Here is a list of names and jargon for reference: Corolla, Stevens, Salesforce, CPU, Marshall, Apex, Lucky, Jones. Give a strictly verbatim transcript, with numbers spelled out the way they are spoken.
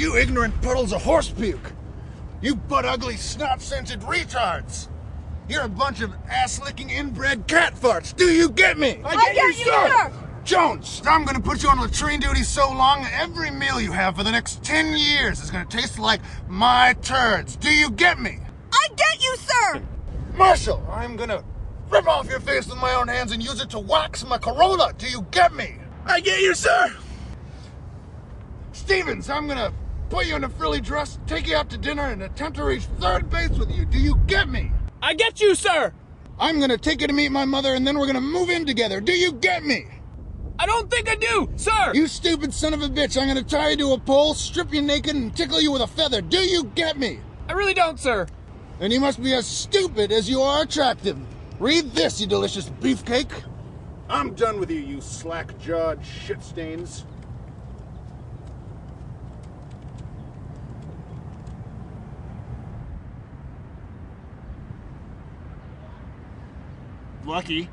You ignorant puddles of horse puke! You butt-ugly, snot-scented retards! You're a bunch of ass-licking, inbred cat farts! Do you get me? I get, I get you, you, sir! Jones, I'm gonna put you on latrine duty so long that every meal you have for the next ten years is gonna taste like my turds. Do you get me? I get you, sir! Marshall, I'm gonna rip off your face with my own hands and use it to wax my Corolla. Do you get me? I get you, sir! Stevens, I'm gonna put you in a frilly dress, take you out to dinner, and attempt to reach third base with you. Do you get me? I get you, sir! I'm gonna take you to meet my mother, and then we're gonna move in together. Do you get me? I don't think I do, sir! You stupid son of a bitch, I'm gonna tie you to a pole, strip you naked, and tickle you with a feather. Do you get me? I really don't, sir. And you must be as stupid as you are attractive. Read this, you delicious beefcake. I'm done with you, you slack-jawed shitstains. Lucky.